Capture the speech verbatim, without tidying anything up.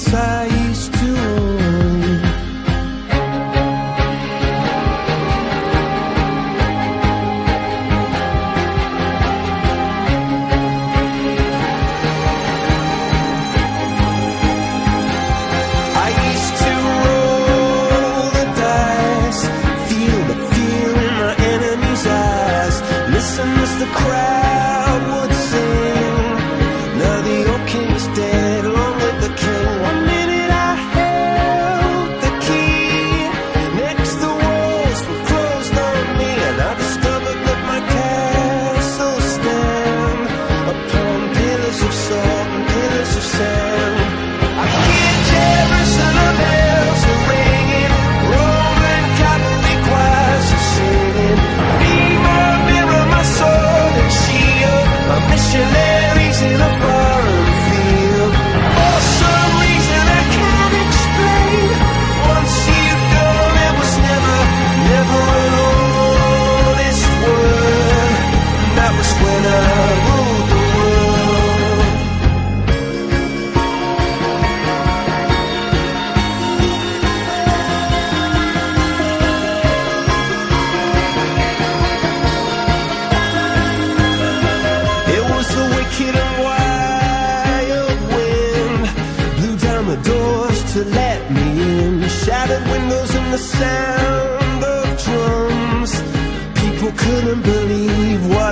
streets I used to own. I used to roll the dice, feel the fear in my enemy's eyes, listen as the crowd would sing. Now the old king is dead, long live the king. One minute I held the key, next the walls were closed on me, and I discovered that my castle stand upon pillars of salt and pillars of sand. I hear Jerusalem bells are ringing, Roman Catholic choirs are singing. Be my mirror, my sword and shield, my missionaries in a foreign field. For some reason I can't explain, once you gone it was never, never an honest word. And that was when I ruled the world. It was the wicked and wild wind, blew down the doors to let me in, shattered windows and the sound of drums. People couldn't believe what